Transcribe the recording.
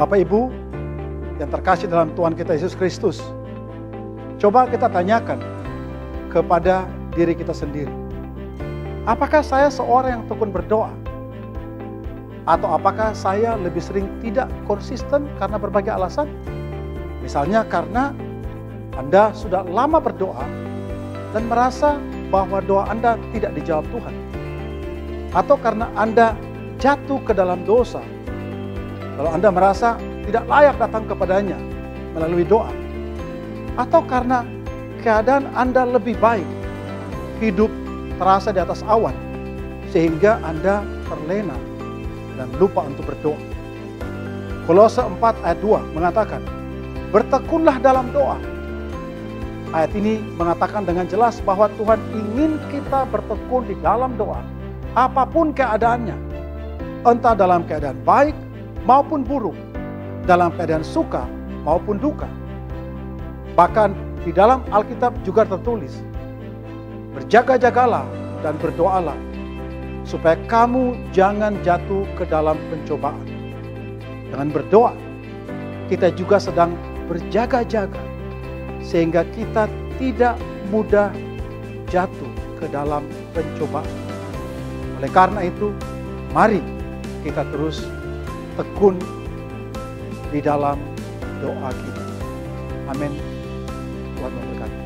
Bapak Ibu yang terkasih dalam Tuhan kita Yesus Kristus, coba kita tanyakan kepada diri kita sendiri. Apakah saya seorang yang tekun berdoa? Atau apakah saya lebih sering tidak konsisten karena berbagai alasan? Misalnya karena Anda sudah lama berdoa dan merasa bahwa doa Anda tidak dijawab Tuhan. Atau karena Anda jatuh ke dalam dosa. Kalau Anda merasa tidak layak datang kepadanya melalui doa. Atau karena keadaan Anda lebih baik, hidup terasa di atas awan, sehingga Anda terlena dan lupa untuk berdoa. Kolose 4 ayat 2 mengatakan, bertekunlah dalam doa. Ayat ini mengatakan dengan jelas bahwa Tuhan ingin kita bertekun di dalam doa, apapun keadaannya, entah dalam keadaan baik maupun buruk, dalam keadaan suka maupun duka. Bahkan di dalam Alkitab juga tertulis, berjaga-jagalah dan berdoalah, supaya kamu jangan jatuh ke dalam pencobaan. Dengan berdoa, kita juga sedang berjaga-jaga, sehingga kita tidak mudah jatuh ke dalam pencobaan. Oleh karena itu, mari kita terus tekun di dalam doa kita. Amin. Tuhan memberkati.